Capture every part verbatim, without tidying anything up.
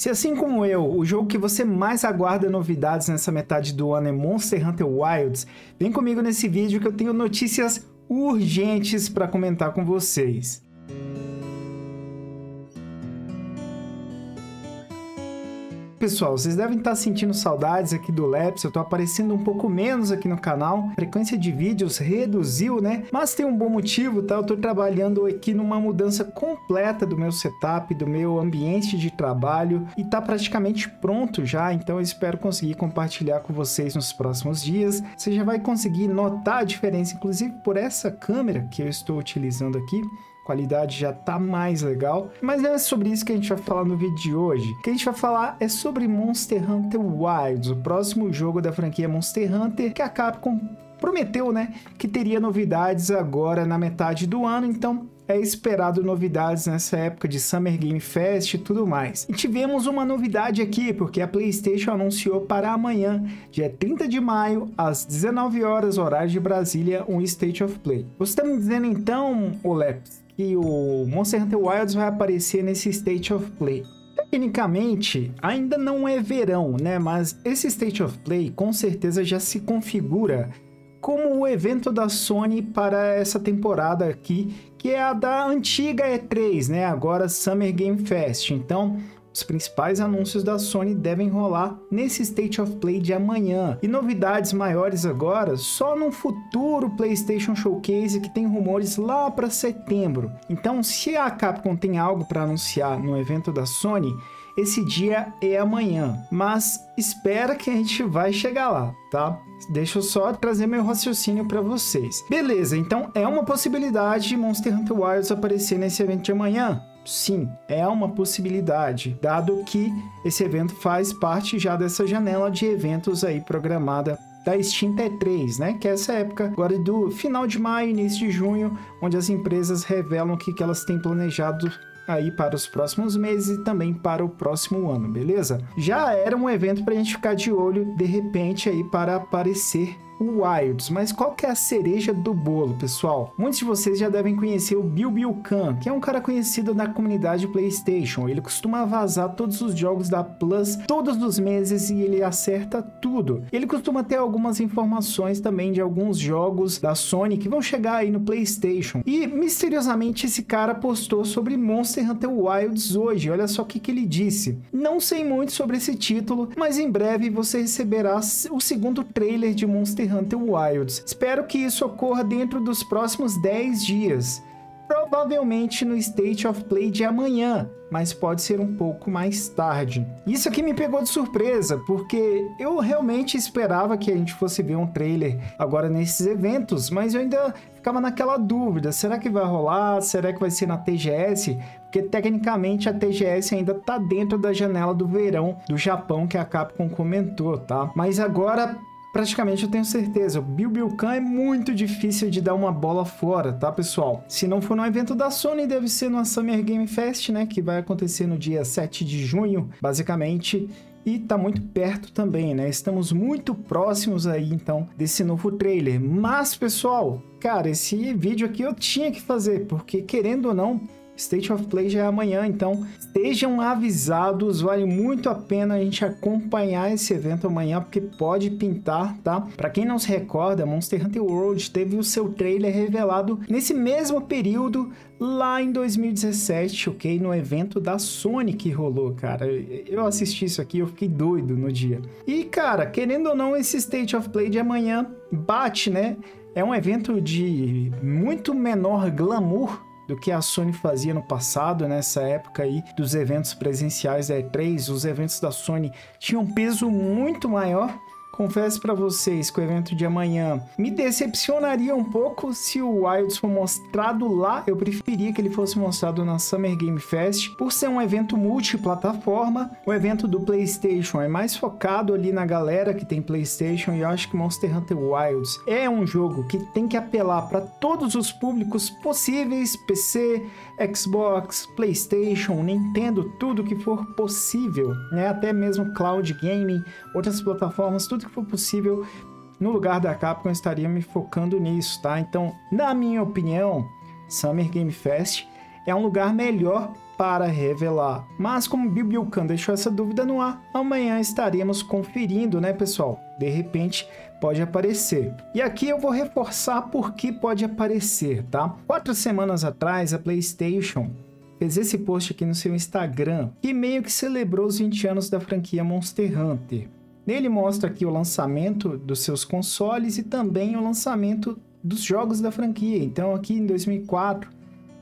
Se assim como eu, o jogo que você mais aguarda novidades nessa metade do ano é Monster Hunter Wilds, vem comigo nesse vídeo que eu tenho notícias urgentes para comentar com vocês. Pessoal, vocês devem estar sentindo saudades aqui do Labs, eu tô aparecendo um pouco menos aqui no canal, a frequência de vídeos reduziu, né? Mas tem um bom motivo, tá? Eu tô trabalhando aqui numa mudança completa do meu setup, do meu ambiente de trabalho, e tá praticamente pronto já, então eu espero conseguir compartilhar com vocês nos próximos dias. Você já vai conseguir notar a diferença, inclusive por essa câmera que eu estou utilizando aqui. A qualidade já tá mais legal, mas não é sobre isso que a gente vai falar no vídeo de hoje. O que a gente vai falar é sobre Monster Hunter Wilds, o próximo jogo da franquia Monster Hunter, que a Capcom prometeu, né, que teria novidades agora na metade do ano, então é esperado novidades nessa época de Summer Game Fest e tudo mais. E tivemos uma novidade aqui, porque a PlayStation anunciou para amanhã, dia trinta de maio, às dezenove horas, horário de Brasília, um State of Play. Você tá me dizendo então, Oleps, que o Monster Hunter Wilds vai aparecer nesse State of Play. Tecnicamente, ainda não é verão, né? Mas esse State of Play com certeza já se configura como o evento da Sony para essa temporada aqui, que é a da antiga E três, né? Agora Summer Game Fest. Então, os principais anúncios da Sony devem rolar nesse State of Play de amanhã. E novidades maiores agora só no futuro PlayStation Showcase, que tem rumores lá para setembro. Então, se a Capcom tem algo para anunciar no evento da Sony, esse dia é amanhã, mas espera que a gente vai chegar lá, tá? Deixa eu só trazer meu raciocínio para vocês. Beleza, então é uma possibilidade de Monster Hunter Wilds aparecer nesse evento de amanhã? Sim, é uma possibilidade, dado que esse evento faz parte já dessa janela de eventos aí programada da extinta E três, né? Que é essa época agora do final de maio, início de junho, onde as empresas revelam o que elas têm planejado aí para os próximos meses e também para o próximo ano, beleza? Já era um evento para a gente ficar de olho, de repente, aí para aparecer o Wilds. Mas qual que é a cereja do bolo, pessoal? Muitos de vocês já devem conhecer o billbil-kun, que é um cara conhecido na comunidade PlayStation. Ele costuma vazar todos os jogos da Plus todos os meses e ele acerta tudo. Ele costuma ter algumas informações também de alguns jogos da Sony que vão chegar aí no PlayStation. E, misteriosamente, esse cara postou sobre Monster Hunter Wilds hoje. Olha só o que, que ele disse. Não sei muito sobre esse título, mas em breve você receberá o segundo trailer de Monster Hunter Wilds. Espero que isso ocorra dentro dos próximos dez dias, provavelmente no State of Play de amanhã, mas pode ser um pouco mais tarde. Isso aqui me pegou de surpresa, porque eu realmente esperava que a gente fosse ver um trailer agora nesses eventos, mas eu ainda ficava naquela dúvida, será que vai rolar? Será que vai ser na T G S? Porque tecnicamente a T G S ainda tá dentro da janela do verão do Japão que a Capcom comentou, tá? Mas agora praticamente eu tenho certeza, o billbil-kun é muito difícil de dar uma bola fora, tá, pessoal? Se não for no evento da Sony, deve ser no Summer Game Fest, né, que vai acontecer no dia sete de junho, basicamente, e tá muito perto também, né? Estamos muito próximos aí, então, desse novo trailer. Mas, pessoal, cara, esse vídeo aqui eu tinha que fazer, porque, querendo ou não, State of Play já é amanhã, então estejam avisados, vale muito a pena a gente acompanhar esse evento amanhã, porque pode pintar, tá? Pra quem não se recorda, Monster Hunter World teve o seu trailer revelado nesse mesmo período, lá em dois mil e dezessete, ok? No evento da Sony que rolou, cara. Eu assisti isso aqui, eu fiquei doido no dia. E, cara, querendo ou não, esse State of Play de amanhã bate, né? É um evento de muito menor glamour do que a Sony fazia no passado, nessa época aí dos eventos presenciais da E três, os eventos da Sony tinham um peso muito maior. Confesso para vocês que o evento de amanhã me decepcionaria um pouco se o Wilds for mostrado lá. Eu preferia que ele fosse mostrado na Summer Game Fest, por ser um evento multiplataforma. O evento do PlayStation é mais focado ali na galera que tem PlayStation, e eu acho que Monster Hunter Wilds é um jogo que tem que apelar para todos os públicos possíveis, P C, Xbox, PlayStation, Nintendo, tudo que for possível, né? Até mesmo Cloud Gaming, outras plataformas, tudo que for possível. No lugar da Capcom, eu estaria me focando nisso, tá? Então, na minha opinião, Summer Game Fest é um lugar melhor para revelar. Mas como o billbil-kun deixou essa dúvida no ar, amanhã estaremos conferindo, né, pessoal? De repente pode aparecer. E aqui eu vou reforçar por que pode aparecer, tá? Quatro semanas atrás, a PlayStation fez esse post aqui no seu Instagram, que meio que celebrou os vinte anos da franquia Monster Hunter. Nele mostra aqui o lançamento dos seus consoles e também o lançamento dos jogos da franquia. Então aqui em dois mil e quatro,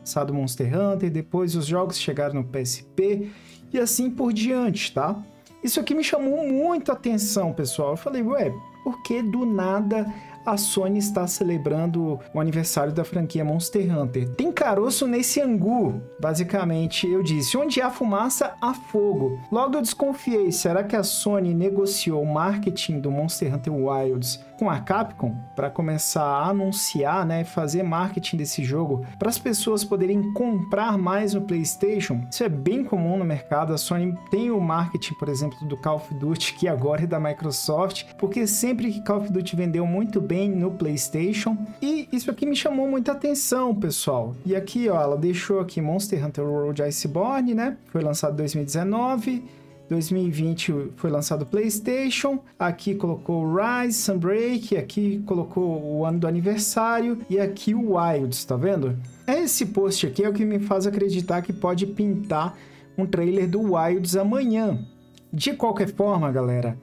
lançado Monster Hunter, depois os jogos chegaram no P S P e assim por diante, tá? Isso aqui me chamou muita atenção, pessoal. Eu falei, ué, por que do nada a Sony está celebrando o aniversário da franquia Monster Hunter? Tem caroço nesse angu, basicamente, eu disse. Onde há fumaça, há fogo. Logo eu desconfiei, será que a Sony negociou o marketing do Monster Hunter Wilds com a Capcom para começar a anunciar, né, fazer marketing desse jogo para as pessoas poderem comprar mais no PlayStation? Isso é bem comum no mercado. A Sony tem o marketing, por exemplo, do Call of Duty, que agora é da Microsoft, porque sempre que Call of Duty vendeu muito bem no PlayStation. E isso aqui me chamou muita atenção, pessoal. E aqui, ó, ela deixou aqui Monster Hunter World Iceborne, né? Foi lançado em dois mil e dezenove, dois mil e vinte foi lançado o PlayStation. Aqui colocou Rise, Sunbreak, aqui colocou o ano do aniversário e aqui o Wilds, tá vendo? Esse post aqui é o que me faz acreditar que pode pintar um trailer do Wilds amanhã. De qualquer forma, galera,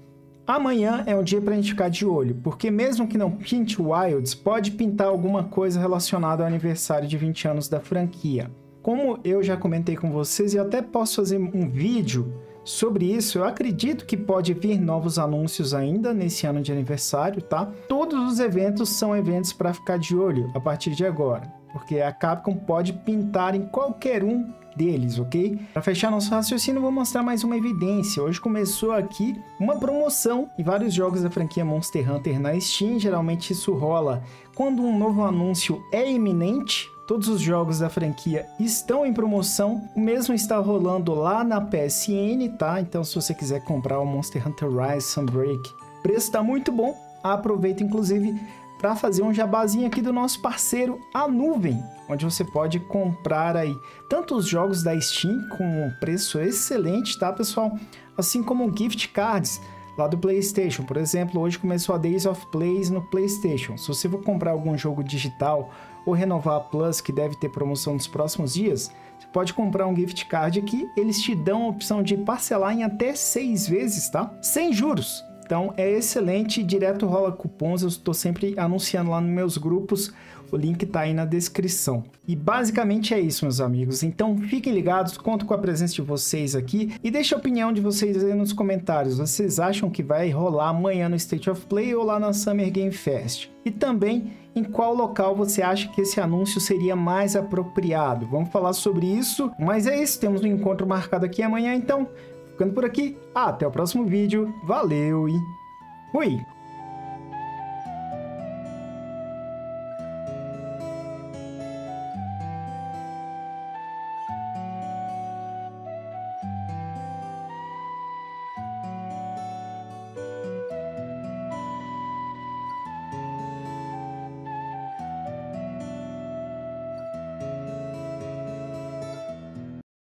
amanhã é um dia para a gente ficar de olho, porque mesmo que não pinte Wilds, pode pintar alguma coisa relacionada ao aniversário de vinte anos da franquia. Como eu já comentei com vocês e até posso fazer um vídeo sobre isso, eu acredito que pode vir novos anúncios ainda nesse ano de aniversário, tá? Todos os eventos são eventos para ficar de olho a partir de agora, porque a Capcom pode pintar em qualquer um deles, ok? Para fechar nosso raciocínio, vou mostrar mais uma evidência. Hoje começou aqui uma promoção e vários jogos da franquia Monster Hunter na Steam. Geralmente isso rola quando um novo anúncio é iminente. Todos os jogos da franquia estão em promoção. O mesmo está rolando lá na P S N, tá? Então se você quiser comprar o Monster Hunter Rise, Sunbreak, o preço está muito bom. Aproveita inclusive para fazer um jabazinho aqui do nosso parceiro, a Nuvem, onde você pode comprar aí tanto os jogos da Steam com um preço excelente, tá, pessoal? Assim como gift cards lá do PlayStation. Por exemplo, hoje começou a Days of Play no PlayStation. Se você for comprar algum jogo digital ou renovar a Plus, que deve ter promoção nos próximos dias, você pode comprar um gift card aqui. Eles te dão a opção de parcelar em até seis vezes, tá? Sem juros. Então é excelente, direto rola cupons, eu estou sempre anunciando lá nos meus grupos, o link está aí na descrição. E basicamente é isso, meus amigos, então fiquem ligados, conto com a presença de vocês aqui e deixa a opinião de vocês aí nos comentários. Vocês acham que vai rolar amanhã no State of Play ou lá na Summer Game Fest? E também em qual local você acha que esse anúncio seria mais apropriado? Vamos falar sobre isso, mas é isso, temos um encontro marcado aqui amanhã, então... Ficando por aqui, até o próximo vídeo, valeu e fui!